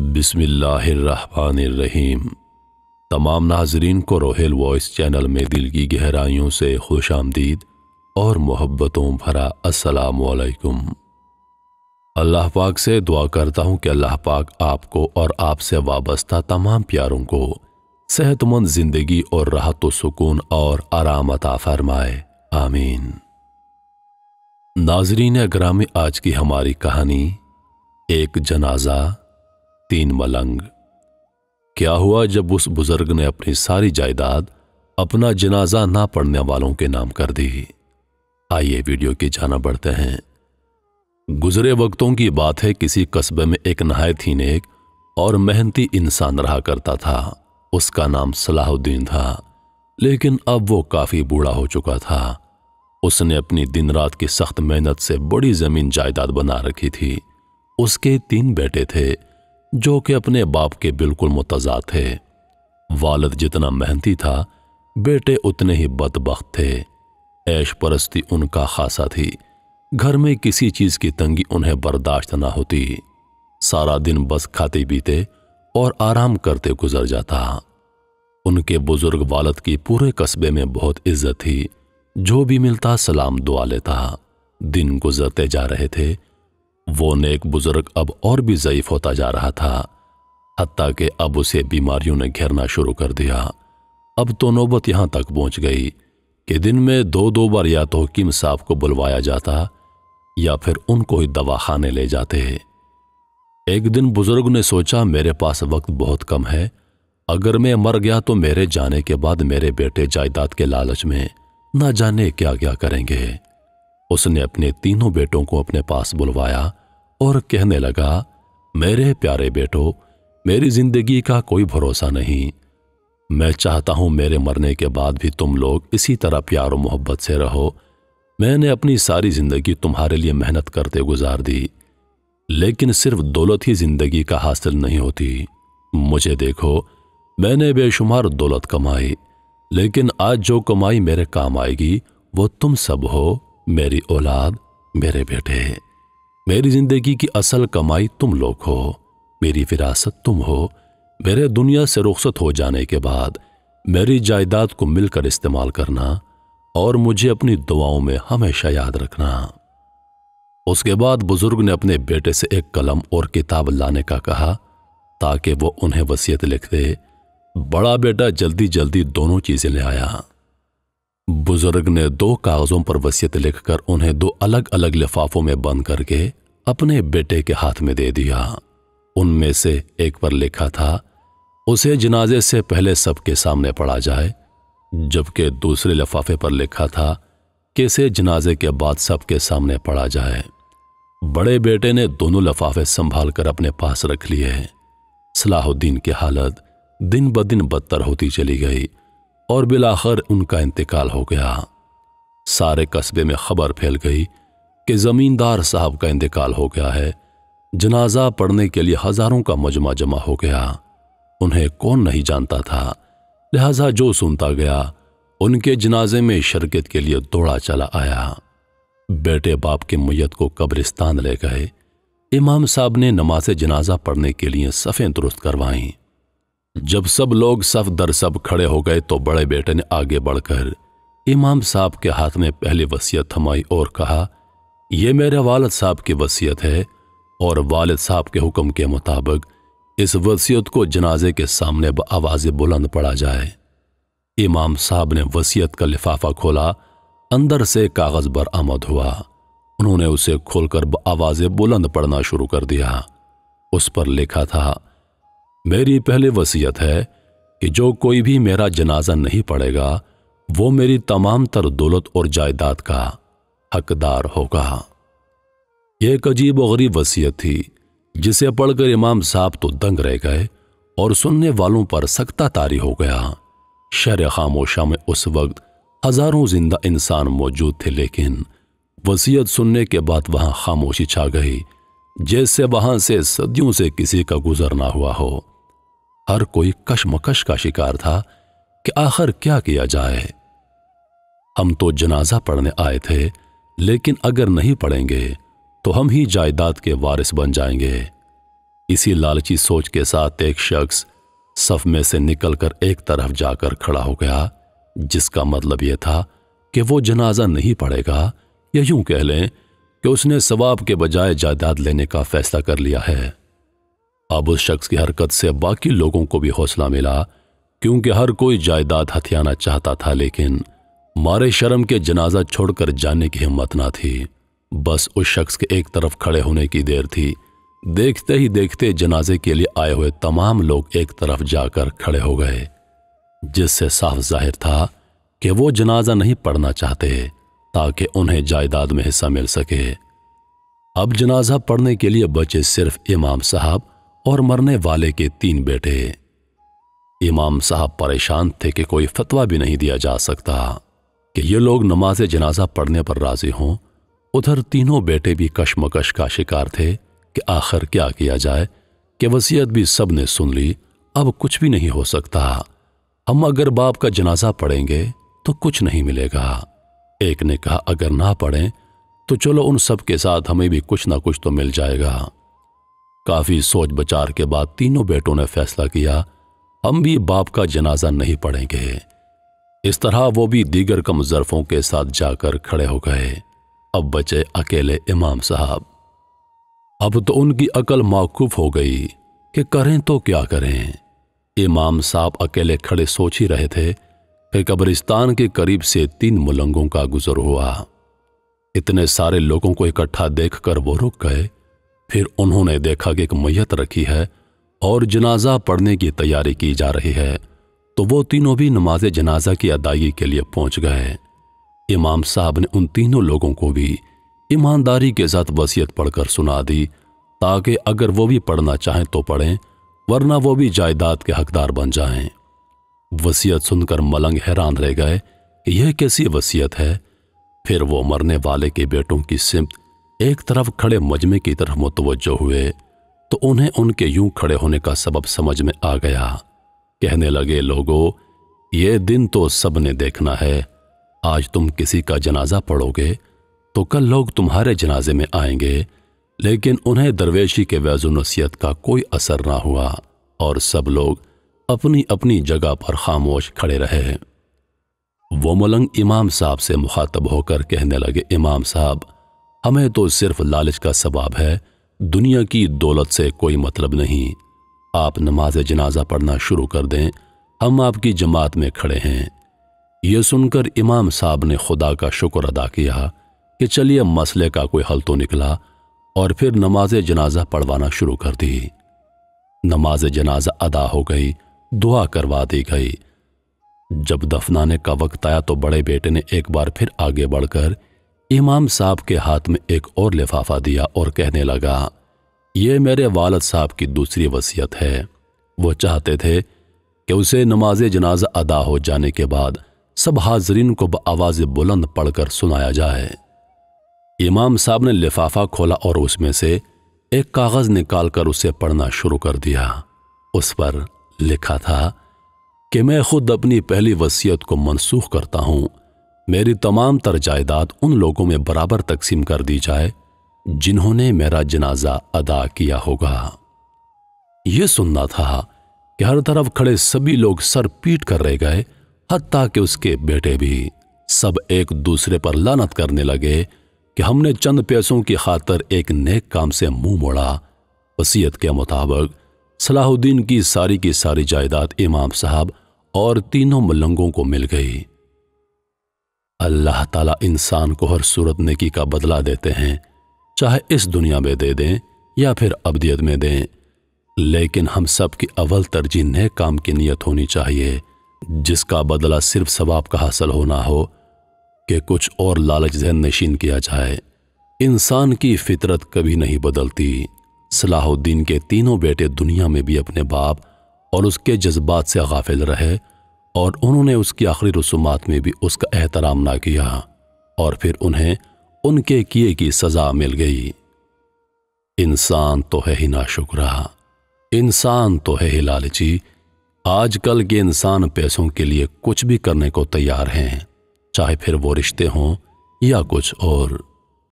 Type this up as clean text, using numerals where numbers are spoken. बिस्मिल्लाहिर्रहमानिर्रहीम। तमाम नाजरीन को रोहेल वॉइस चैनल में दिल की गहराइयों से खुश आमदीद और मोहब्बतों भरा अस्सलामुअलैकुम। अल्लाह पाक से दुआ करता हूँ कि अल्लाह पाक आपको और आपसे वाबस्ता तमाम प्यारों को सेहतमंद ज़िंदगी और राहत व सुकून और आराम अता फरमाए, आमीन। नाजरीन ग्रामी, आज की हमारी कहानी एक जनाजा, तीन मलंग। क्या हुआ जब उस बुजुर्ग ने अपनी सारी जायदाद अपना जनाजा ना पढ़ने वालों के नाम कर दी। आइए वीडियो की जानिब बढ़ते हैं। गुजरे वक्तों की बात है, किसी कस्बे में एक नहायत ही नेक और मेहनती इंसान रहा करता था। उसका नाम सलाहुद्दीन था, लेकिन अब वो काफ़ी बूढ़ा हो चुका था। उसने अपनी दिन रात की सख्त मेहनत से बड़ी ज़मीन जायदाद बना रखी थी। उसके 3 बेटे थे जो कि अपने बाप के बिल्कुल मुतज़ाद थे। वालिद जितना मेहनती था, बेटे उतने ही बदबख्त थे। ऐश परस्ती उनका खासा थी, घर में किसी चीज़ की तंगी उन्हें बर्दाश्त ना होती। सारा दिन बस खाते पीते और आराम करते गुजर जाता। उनके बुजुर्ग वालिद की पूरे कस्बे में बहुत इज्जत थी। जो भी मिलता सलाम दुआ लेता। दिन गुजरते जा रहे थे। वो नेक बुजुर्ग अब और भी ज़ईफ होता जा रहा था, हत्ता कि अब उसे बीमारियों ने घेरना शुरू कर दिया। अब तो नौबत यहाँ तक पहुँच गई कि दिन में 2-2 बार या तो हकीम साहब को बुलवाया जाता या फिर उनको ही दवाखाने ले जाते। एक दिन बुजुर्ग ने सोचा, मेरे पास वक्त बहुत कम है। अगर मैं मर गया तो मेरे जाने के बाद मेरे बेटे जायदाद के लालच में ना जाने क्या क्या करेंगे। उसने अपने 3 बेटों को अपने पास बुलवाया और कहने लगा, मेरे प्यारे बेटो, मेरी जिंदगी का कोई भरोसा नहीं। मैं चाहता हूँ मेरे मरने के बाद भी तुम लोग इसी तरह प्यार और मोहब्बत से रहो। मैंने अपनी सारी ज़िंदगी तुम्हारे लिए मेहनत करते गुजार दी, लेकिन सिर्फ दौलत ही ज़िंदगी का हासिल नहीं होती। मुझे देखो, मैंने बेशुमार दौलत कमाई, लेकिन आज जो कमाई मेरे काम आएगी वो तुम सब हो, मेरी औलाद, मेरे बेटे। मेरी ज़िंदगी की असल कमाई तुम लोग हो, मेरी विरासत तुम हो। मेरे दुनिया से रुखसत हो जाने के बाद मेरी जायदाद को मिलकर इस्तेमाल करना और मुझे अपनी दुआओं में हमेशा याद रखना। उसके बाद बुज़ुर्ग ने अपने बेटे से एक कलम और किताब लाने का कहा ताकि वो उन्हें वसीयत लिख दे। बड़ा बेटा जल्दी जल्दी दोनों चीज़ें ले आया। बुजुर्ग ने 2 कागज़ों पर वसीयत लिखकर उन्हें 2 अलग अलग लिफाफों में बंद करके अपने बेटे के हाथ में दे दिया। उनमें से एक पर लिखा था, उसे जनाजे से पहले सबके सामने पढ़ा जाए, जबकि दूसरे लिफाफे पर लिखा था कि इसे जनाजे के बाद सबके सामने पढ़ा जाए। बड़े बेटे ने दोनों लिफाफे संभाल कर अपने पास रख लिए। सलाहुद्दीन की हालत दिन ब दिन बदतर होती चली गई और बिलाखिर उनका इंतकाल हो गया। सारे कस्बे में खबर फैल गई कि ज़मींदार साहब का इंतकाल हो गया है। जनाजा पढ़ने के लिए हज़ारों का मजमा जमा हो गया। उन्हें कौन नहीं जानता था, लिहाजा जो सुनता गया उनके जनाजे में शिरकत के लिए दौड़ा चला आया। बेटे बाप के मैयत को कब्रिस्तान ले गए। इमाम साहब ने नमाज जनाजा पढ़ने के लिए सफ़ें दुरुस्त करवाईं। जब सब लोग सफ दर सब खड़े हो गए तो बड़े बेटे ने आगे बढ़कर इमाम साहब के हाथ में पहली वसीयत थमाई और कहा, यह मेरे वालिद साहब की वसीयत है और वालिद साहब के हुक्म के मुताबिक इस वसीयत को जनाजे के सामने आवाज़ बुलंद पढ़ा जाए। इमाम साहब ने वसीयत का लिफाफा खोला। अंदर से कागज़ बरामद हुआ। उन्होंने उसे खोलकर आवाज़ बुलंद पढ़ना शुरू कर दिया। उस पर लिखा था, मेरी पहली वसीयत है कि जो कोई भी मेरा जनाजा नहीं पड़ेगा वो मेरी तमाम तर दौलत और जायदाद का हकदार होगा। यह एक अजीब और गरीब वसीयत थी जिसे पढ़कर इमाम साहब तो दंग रह गए और सुनने वालों पर सख्ता तारी हो गया। शहर खामोशा में उस वक्त हज़ारों जिंदा इंसान मौजूद थे, लेकिन वसीयत सुनने के बाद वहाँ खामोशी छा गई, जैसे वहाँ से सदियों से किसी का गुजर ना हुआ हो। हर कोई कशमकश का शिकार था कि आखिर क्या किया जाए। हम तो जनाजा पढ़ने आए थे, लेकिन अगर नहीं पढ़ेंगे तो हम ही जायदाद के वारिस बन जाएंगे। इसी लालची सोच के साथ एक शख्स सफ में से निकलकर एक तरफ जाकर खड़ा हो गया, जिसका मतलब यह था कि वो जनाजा नहीं पड़ेगा, या यूं कह लें कि उसने सवाब के बजाय जायदाद लेने का फैसला कर लिया है। अब उस शख्स की हरकत से बाकी लोगों को भी हौसला मिला, क्योंकि हर कोई जायदाद हथियाना चाहता था, लेकिन मारे शर्म के जनाजा छोड़कर जाने की हिम्मत ना थी। बस उस शख्स के एक तरफ खड़े होने की देर थी, देखते ही देखते जनाजे के लिए आए हुए तमाम लोग एक तरफ जाकर खड़े हो गए, जिससे साफ जाहिर था कि वो जनाजा नहीं पढ़ना चाहते ताकि उन्हें जायदाद में हिस्सा मिल सके। अब जनाजा पढ़ने के लिए बचे सिर्फ इमाम साहब और मरने वाले के 3 बेटे। इमाम साहब परेशान थे कि कोई फतवा भी नहीं दिया जा सकता कि ये लोग नमाज जनाजा पढ़ने पर राजी हों। उधर तीनों बेटे भी कशमकश का शिकार थे कि आखिर क्या किया जाए, कि वसीयत भी सब ने सुन ली, अब कुछ भी नहीं हो सकता। हम अगर बाप का जनाजा पढ़ेंगे तो कुछ नहीं मिलेगा। एक ने कहा अगर ना पढ़ें तो चलो उन सब के साथ हमें भी कुछ ना कुछ तो मिल जाएगा। काफी सोच विचार के बाद तीनों बेटों ने फैसला किया हम भी बाप का जनाजा नहीं पढ़ेंगे। इस तरह वो भी दीगर कम ज़र्फ़ों के साथ जाकर खड़े हो गए। अब बचे अकेले इमाम साहब। अब तो उनकी अकल मौकूफ़ हो गई कि करें तो क्या करें। इमाम साहब अकेले खड़े सोच ही रहे थे कि कब्रिस्तान के करीब से 3 मलंगों का गुजर हुआ। इतने सारे लोगों को इकट्ठा देखकर वो रुक गए। फिर उन्होंने देखा कि एक मैयत रखी है और जनाजा पढ़ने की तैयारी की जा रही है, तो वो तीनों भी नमाज जनाजा की अदायगी के लिए पहुंच गए। इमाम साहब ने उन तीनों लोगों को भी ईमानदारी के साथ वसीयत पढ़कर सुना दी, ताकि अगर वो भी पढ़ना चाहें तो पढ़ें, वरना वो भी जायदाद के हकदार बन जाएं। वसीयत सुनकर मलंग हैरान रह गए कि यह कैसी वसीयत है। फिर वो मरने वाले के बेटों की सिमत एक तरफ खड़े मजमे की तरफ मुतवज्जो हुए तो उन्हें उनके यूं खड़े होने का सबब समझ में आ गया। कहने लगे लोगों, ये दिन तो सब ने देखना है। आज तुम किसी का जनाजा पढ़ोगे तो कल लोग तुम्हारे जनाजे में आएंगे। लेकिन उन्हें दरवेशी के वैज़ो नसीहत का कोई असर ना हुआ और सब लोग अपनी अपनी जगह पर खामोश खड़े रहे। वो मलंग इमाम साहब से मुखातब होकर कहने लगे, इमाम साहब, हमें तो सिर्फ लालच का सबाब है, दुनिया की दौलत से कोई मतलब नहीं। आप नमाज जनाजा पढ़ना शुरू कर दें, हम आपकी जमात में खड़े हैं। यह सुनकर इमाम साहब ने खुदा का शुक्र अदा किया कि चलिए मसले का कोई हल तो निकला, और फिर नमाज जनाजा पढ़वाना शुरू कर दी। नमाज जनाजा अदा हो गई, दुआ करवा दी गई। जब दफनाने का वक्त आया तो बड़े बेटे ने एक बार फिर आगे बढ़कर इमाम साहब के हाथ में एक और लिफाफा दिया और कहने लगा, ये मेरे वालिद साहब की दूसरी वसीयत है। वो चाहते थे कि उसे नमाज जनाजा अदा हो जाने के बाद सब हाजरीन को बआवाज़ बुलंद पढ़कर सुनाया जाए। इमाम साहब ने लिफाफा खोला और उसमें से एक कागज़ निकालकर उसे पढ़ना शुरू कर दिया। उस पर लिखा था कि मैं खुद अपनी पहली वसीयत को मनसूख करता हूँ। मेरी तमाम तर जायदाद उन लोगों में बराबर तकसीम कर दी जाए जिन्होंने मेरा जनाजा अदा किया होगा। यह सुनना था कि हर तरफ खड़े सभी लोग सर पीट कर रह गए, हत्ता कि उसके बेटे भी। सब एक दूसरे पर लानत करने लगे कि हमने चंद पैसों की खातर एक नेक काम से मुंह मोड़ा। वसीयत के मुताबिक सलाहुद्दीन की सारी जायदाद इमाम साहब और तीनों मलंगों को मिल गई। अल्लाह ताला इंसान को हर सूरत नेकी का बदला देते हैं, चाहे इस दुनिया में दे दें या फिर अब्दियत में दें, लेकिन हम सब की अव्वल तरजीह नेक काम की नीयत होनी चाहिए, जिसका बदला सिर्फ सवाब का हासिल होना हो कि कुछ और लालच ज़हन नशीन किया जाए। इंसान की फितरत कभी नहीं बदलती। सलाहुद्दीन के तीनों बेटे दुनिया में भी अपने बाप और उसके जज्बात से गाफिल रहे और उन्होंने उसकी आखिरी रसूमात में भी उसका एहतराम ना किया, और फिर उन्हें उनके किए की सज़ा मिल गई। इंसान तो है ही नाशुकरा, इंसान तो है ही लालची। आजकल के इंसान पैसों के लिए कुछ भी करने को तैयार हैं, चाहे फिर वो रिश्ते हों या कुछ और।